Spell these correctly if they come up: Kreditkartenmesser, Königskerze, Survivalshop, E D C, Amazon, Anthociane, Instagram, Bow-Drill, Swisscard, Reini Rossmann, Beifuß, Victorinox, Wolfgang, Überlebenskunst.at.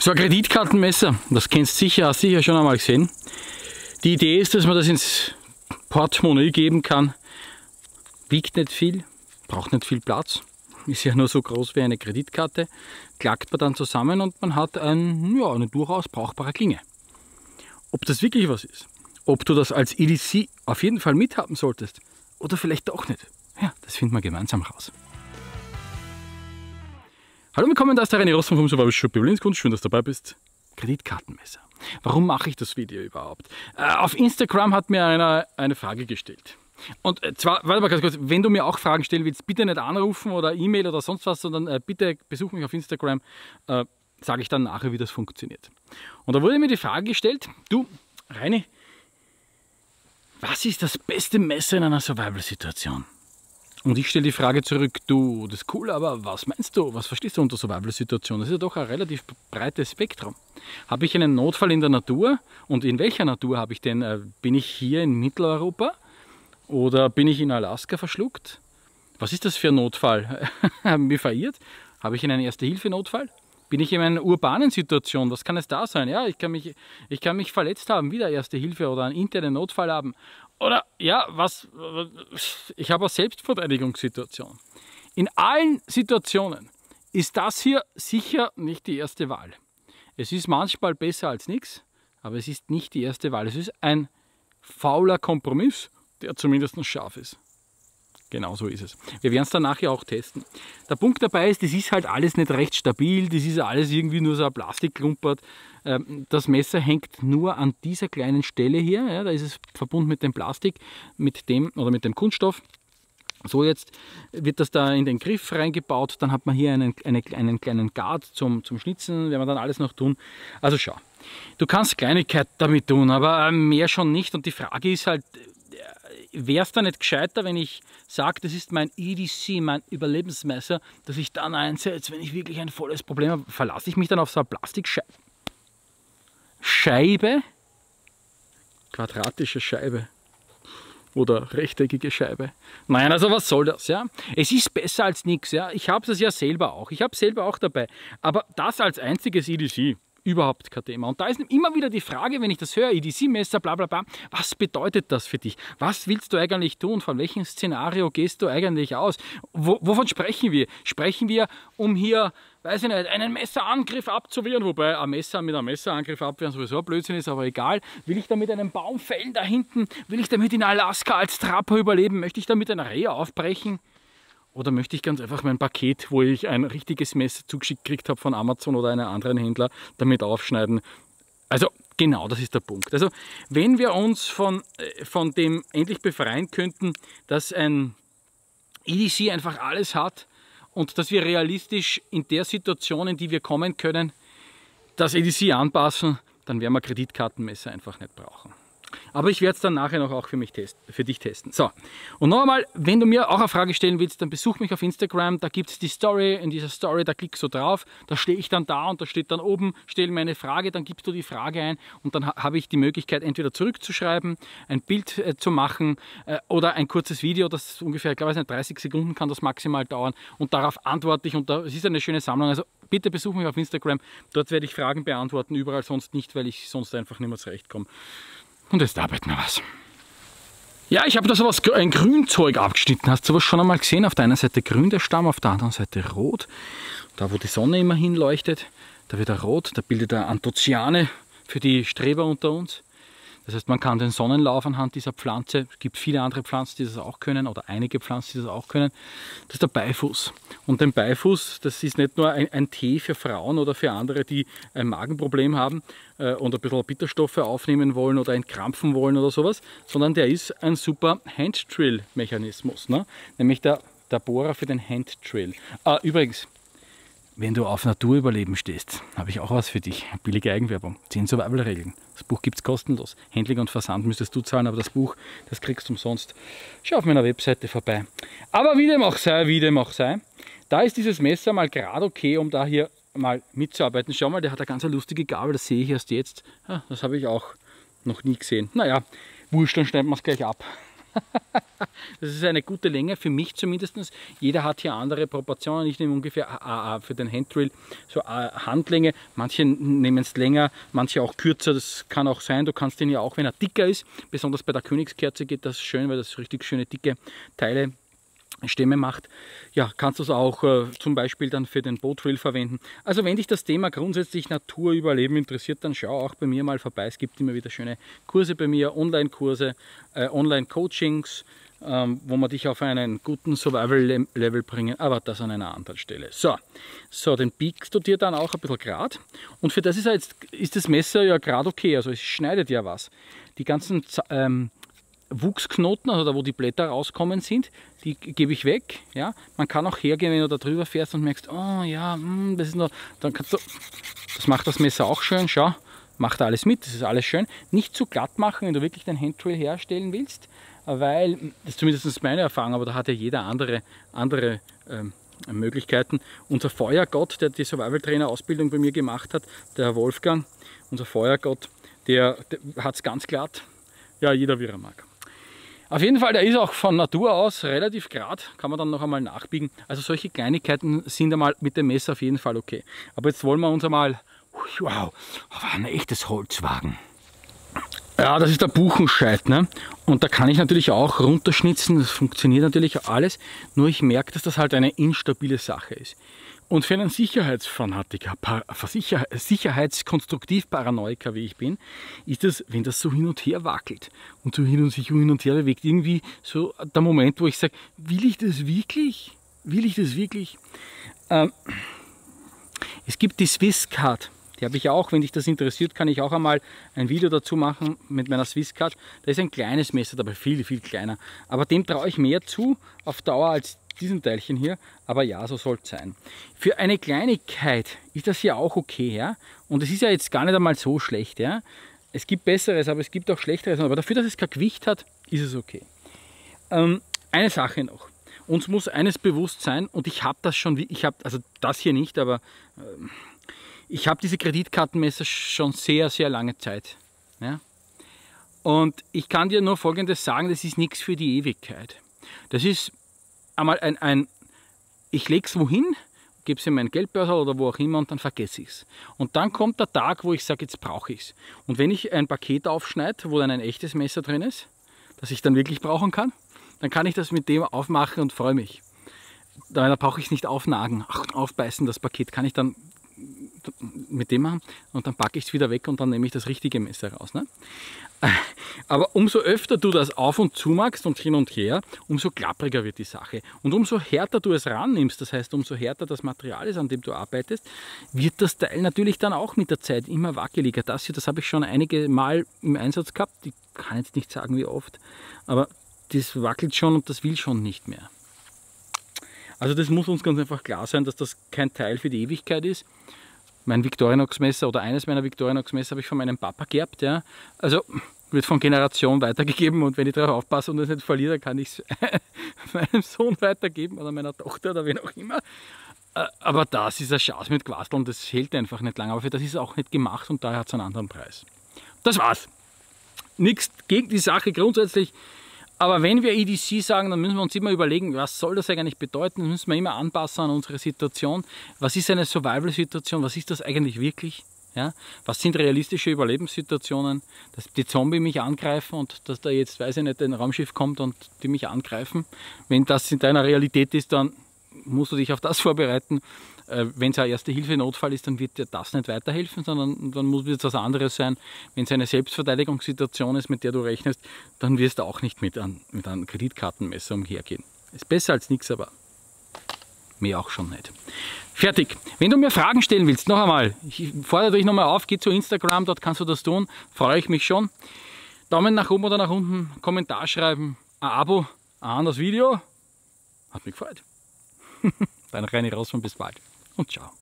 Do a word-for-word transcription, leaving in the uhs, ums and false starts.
So ein Kreditkartenmesser, das kennst du sicher, hast du sicher schon einmal gesehen. Die Idee ist, dass man das ins Portemonnaie geben kann. Wiegt nicht viel, braucht nicht viel Platz, ist ja nur so groß wie eine Kreditkarte. Klackt man dann zusammen und man hat ein, ja, eine durchaus brauchbare Klinge. Ob das wirklich was ist, ob du das als E D C auf jeden Fall mithaben solltest oder vielleicht auch nicht, ja, das finden wir gemeinsam raus. Hallo, willkommen, da ist der Reini Rossmann vom Survival-Shop Überlebenskunst. Schön, dass du dabei bist. Kreditkartenmesser. Warum mache ich das Video überhaupt? Äh, auf Instagram hat mir einer eine Frage gestellt. Und äh, zwar, warte mal ganz kurz, wenn du mir auch Fragen stellen willst, bitte nicht anrufen oder E-Mail oder sonst was, sondern äh, bitte besuch mich auf Instagram, äh, sage ich dann nachher, wie das funktioniert. Und da wurde mir die Frage gestellt, du, Reini, was ist das beste Messer in einer Survival-Situation? Und ich stelle die Frage zurück, du, das ist cool, aber was meinst du, was verstehst du unter Survival-Situation? Das ist ja doch ein relativ breites Spektrum. Habe ich einen Notfall in der Natur und in welcher Natur habe ich den? Bin ich hier in Mitteleuropa oder bin ich in Alaska verschluckt? Was ist das für ein Notfall? Haben mich verirrt? Habe ich einen Erste-Hilfe-Notfall? Bin ich in einer urbanen Situation? Was kann es da sein? Ja, ich kann mich, ich kann mich verletzt haben, wieder Erste Hilfe oder einen internen Notfall haben. Oder, ja, was, ich habe eine Selbstverteidigungssituation. In allen Situationen ist das hier sicher nicht die erste Wahl. Es ist manchmal besser als nichts, aber es ist nicht die erste Wahl. Es ist ein fauler Kompromiss, der zumindest scharf ist. Genau so ist es. Wir werden es dann nachher auch testen. Der Punkt dabei ist, das ist halt alles nicht recht stabil, das ist alles irgendwie nur so ein Plastikklumpert. Das Messer hängt nur an dieser kleinen Stelle hier, ja, da ist es verbunden mit dem Plastik, mit dem oder mit dem Kunststoff. So, jetzt wird das da in den Griff reingebaut, dann hat man hier einen, eine, einen kleinen Guard zum, zum Schnitzen, werden wir dann alles noch tun. Also schau, du kannst Kleinigkeit damit tun, aber mehr schon nicht. Und die Frage ist halt, wäre es da nicht gescheiter, wenn ich sage, das ist mein E D C, mein Überlebensmesser, dass ich dann einsetze, wenn ich wirklich ein volles Problem habe? Verlasse ich mich dann auf so eine Plastikscheibe? Scheibe? Quadratische Scheibe. Oder rechteckige Scheibe. Nein, also was soll das? Ja? Es ist besser als nichts. Ja? Ich habe das ja selber auch. Ich habe es selber auch dabei. Aber das als einziges E D C. Überhaupt kein Thema. Und da ist immer wieder die Frage, wenn ich das höre, E D C-Messer, bla bla bla, was bedeutet das für dich? Was willst du eigentlich tun? Von welchem Szenario gehst du eigentlich aus? Wo, wovon sprechen wir? Sprechen wir, um hier, weiß ich nicht, einen Messerangriff abzuwehren, wobei ein Messer mit einem Messerangriff abwehren sowieso ein Blödsinn ist, aber egal. Will ich damit einen Baum fällen da hinten? Will ich damit in Alaska als Trapper überleben? Möchte ich damit ein Reh aufbrechen? Oder möchte ich ganz einfach mein Paket, wo ich ein richtiges Messer zugeschickt gekriegt habe von Amazon oder einem anderen Händler, damit aufschneiden? Also genau, das ist der Punkt. Also wenn wir uns von, von dem endlich befreien könnten, dass ein E D C einfach alles hat und dass wir realistisch in der Situation, in die wir kommen können, das E D C anpassen, dann werden wir Kreditkartenmesser einfach nicht brauchen. Aber ich werde es dann nachher noch auch für, mich testen, für dich testen. So, und noch einmal, wenn du mir auch eine Frage stellen willst, dann besuch mich auf Instagram, da gibt es die Story, in dieser Story, da klickst du drauf, da stehe ich dann da und da steht dann oben, stell mir eine Frage, dann gibst du die Frage ein und dann habe ich die Möglichkeit, entweder zurückzuschreiben, ein Bild äh, zu machen äh, oder ein kurzes Video, das ungefähr, glaube ich, dreißig Sekunden kann das maximal dauern, und darauf antworte ich, und da, es ist eine schöne Sammlung, also bitte besuch mich auf Instagram, dort werde ich Fragen beantworten, überall sonst nicht, weil ich sonst einfach nicht mehr zurechtkomme. Und jetzt arbeiten wir was. Ja, ich habe da sowas, ein Grünzeug abgeschnitten. Hast du sowas schon einmal gesehen? Auf der einen Seite grün der Stamm, auf der anderen Seite rot. Da, wo die Sonne immer hinleuchtet, da wird er rot. Da bildet er Anthociane für die Streber unter uns. Das heißt, man kann den Sonnenlauf anhand dieser Pflanze, es gibt viele andere Pflanzen, die das auch können, oder einige Pflanzen, die das auch können, das ist der Beifuß. Und den Beifuß, das ist nicht nur ein, ein Tee für Frauen oder für andere, die ein Magenproblem haben äh, und ein bisschen Bitterstoffe aufnehmen wollen oder entkrampfen wollen oder sowas, sondern der ist ein super Hand-Drill-Mechanismus, ne? Nämlich der, der Bohrer für den Hand-Drill. Ah, übrigens, wenn du auf Naturüberleben stehst, habe ich auch was für dich. Billige Eigenwerbung. zehn Survival-Regeln. Das Buch gibt es kostenlos. Handling und Versand müsstest du zahlen, aber das Buch, das kriegst du umsonst. Schau auf meiner Webseite vorbei. Aber wie dem auch sei, wie dem auch sei, da ist dieses Messer mal gerade okay, um da hier mal mitzuarbeiten. Schau mal, der hat eine ganz lustige Gabel, das sehe ich erst jetzt. Ja, das habe ich auch noch nie gesehen. Naja, wurscht, dann schneiden wir es gleich ab. Das ist eine gute Länge, für mich zumindest. Jeder hat hier andere Proportionen. Ich nehme ungefähr A A für den Handdrill, so Handlänge. Manche nehmen es länger, manche auch kürzer. Das kann auch sein. Du kannst den ja auch, wenn er dicker ist, besonders bei der Königskerze geht das schön, weil das richtig schöne dicke Teile, Stämme macht. Ja, kannst du es auch äh, zum Beispiel dann für den Bow-Drill verwenden. Also wenn dich das Thema grundsätzlich Naturüberleben interessiert, dann schau auch bei mir mal vorbei. Es gibt immer wieder schöne Kurse bei mir, Online-Kurse, äh, Online-Coachings, ähm, wo man dich auf einen guten Survival-Level bringen, aber das an einer anderen Stelle. So, so den biegst du dir dann auch ein bisschen grad. Und für das ist, jetzt, ist das Messer ja gerade okay, also es schneidet ja was. Die ganzen ähm, Wuchsknoten, also da wo die Blätter rauskommen sind, die gebe ich weg. Ja. Man kann auch hergehen, wenn du da drüber fährst und merkst, oh ja, mh, das ist noch, dann kannst du, das macht das Messer auch schön, schau, macht alles mit, das ist alles schön. Nicht zu glatt machen, wenn du wirklich den Handdrill herstellen willst, weil, das ist zumindest meine Erfahrung, aber da hat ja jeder andere, andere ähm, Möglichkeiten. Unser Feuergott, der die Survival-Trainer-Ausbildung bei mir gemacht hat, der Wolfgang, unser Feuergott, der, der hat es ganz glatt, ja, jeder wie er mag. Auf jeden Fall, der ist auch von Natur aus relativ gerade, kann man dann noch einmal nachbiegen. Also solche Kleinigkeiten sind einmal mit dem Messer auf jeden Fall okay. Aber jetzt wollen wir uns einmal, wow, auf ein echtes Holz wagen. Ja, das ist der Buchenscheit, ne? Und da kann ich natürlich auch runterschnitzen, das funktioniert natürlich alles. Nur ich merke, dass das halt eine instabile Sache ist. Und für einen Sicherheitsfanatiker, Sicherheitskonstruktiv-Paranoiker, wie ich bin, ist das, wenn das so hin und her wackelt und so hin und sich hin und her bewegt, irgendwie so der Moment, wo ich sage, will ich das wirklich? Will ich das wirklich? Ähm, es gibt die Swisscard, die habe ich auch, wenn dich das interessiert, kann ich auch einmal ein Video dazu machen mit meiner Swisscard. Da ist ein kleines Messer dabei, viel, viel kleiner. Aber dem traue ich mehr zu auf Dauer als diesen Teilchen hier, aber ja, so soll es sein. Für eine Kleinigkeit ist das ja auch okay, ja, und es ist ja jetzt gar nicht einmal so schlecht, ja. Es gibt Besseres, aber es gibt auch Schlechteres, aber dafür, dass es kein Gewicht hat, ist es okay. Ähm, eine Sache noch, uns muss eines bewusst sein, und ich habe das schon, ich habe, also das hier nicht, aber ähm, ich habe diese Kreditkartenmesser schon sehr, sehr lange Zeit, ja. Und ich kann dir nur Folgendes sagen, das ist nichts für die Ewigkeit. Das ist einmal ein, ein, ich lege es wohin, gebe es in meinen Geldbörse oder wo auch immer und dann vergesse ich es. Und dann kommt der Tag, wo ich sage, jetzt brauche ich es. Und wenn ich ein Paket aufschneide, wo dann ein echtes Messer drin ist, das ich dann wirklich brauchen kann, dann kann ich das mit dem aufmachen und freue mich. Da brauche ich es nicht aufnagen, aufbeißen, das Paket kann ich dann mit dem machen und dann packe ich es wieder weg und dann nehme ich das richtige Messer raus. Ne? Aber umso öfter du das auf und zu machst und hin und her, umso klappriger wird die Sache. Und umso härter du es rannimmst, das heißt, umso härter das Material ist, an dem du arbeitest, wird das Teil natürlich dann auch mit der Zeit immer wackeliger. Das hier, das habe ich schon einige Mal im Einsatz gehabt. Ich kann jetzt nicht sagen, wie oft, aber das wackelt schon und das will schon nicht mehr. Also das muss uns ganz einfach klar sein, dass das kein Teil für die Ewigkeit ist. Mein Victorinox-Messer oder eines meiner Victorinox-Messer habe ich von meinem Papa geerbt. Ja. Also wird von Generation weitergegeben und wenn ich darauf aufpasse und es nicht verliere, dann kann ich es meinem Sohn weitergeben oder meiner Tochter oder wen auch immer. Aber das ist ein Schatz mit Quasteln, das hält einfach nicht lange. Aber für das ist es auch nicht gemacht und daher hat es einen anderen Preis. Das war's. Nichts gegen die Sache grundsätzlich. Aber wenn wir E D C sagen, dann müssen wir uns immer überlegen, was soll das eigentlich bedeuten? Das müssen wir immer anpassen an unsere Situation. Was ist eine Survival-Situation? Was ist das eigentlich wirklich? Ja? Was sind realistische Überlebenssituationen? Dass die Zombie mich angreifen und dass da jetzt, weiß ich nicht, ein Raumschiff kommt und die mich angreifen. Wenn das in deiner Realität ist, dann musst du dich auf das vorbereiten. Wenn es ein Erste-Hilfe-Notfall ist, dann wird dir das nicht weiterhelfen, sondern dann muss es was anderes sein. Wenn es eine Selbstverteidigungssituation ist, mit der du rechnest, dann wirst du auch nicht mit, an, mit einem Kreditkartenmesser umhergehen. Ist besser als nichts, aber mehr auch schon nicht. Fertig. Wenn du mir Fragen stellen willst, noch einmal, ich fordere dich nochmal auf, geh zu Instagram, dort kannst du das tun, freue ich mich schon. Daumen nach oben oder nach unten, Kommentar schreiben, ein Abo, ein anderes Video, hat mich gefreut. Dein Reini Rossmann, bis bald. Und ciao.